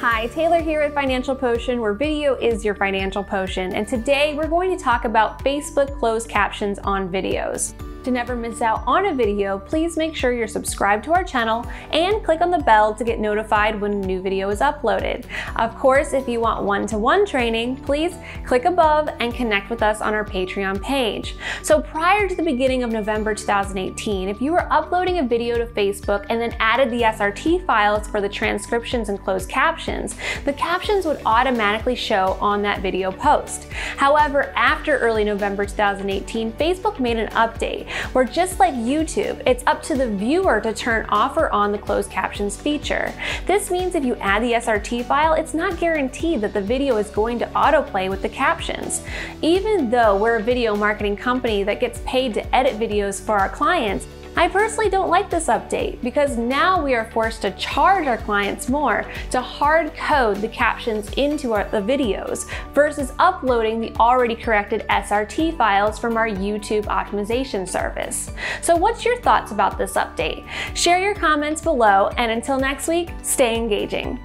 Hi, Taylor here at Financial Potion, where video is your financial potion, and today we're going to talk about Facebook closed captions on videos. To never miss out on a video, please make sure you're subscribed to our channel and click on the bell to get notified when a new video is uploaded. Of course, if you want one-to-one training, please click above and connect with us on our Patreon page. So prior to the beginning of November 2018, if you were uploading a video to Facebook and then added the SRT files for the transcriptions and closed captions, the captions would automatically show on that video post. However, after early November 2018, Facebook made an update where, just like YouTube, it's up to the viewer to turn off or on the closed captions feature. This means if you add the SRT file, it's not guaranteed that the video is going to autoplay with the captions. Even though we're a video marketing company that gets paid to edit videos for our clients, I personally don't like this update because now we are forced to charge our clients more to hard code the captions into the videos versus uploading the already corrected SRT files from our YouTube Optimization Service. So what's your thoughts about this update? Share your comments below, and until next week, stay engaging.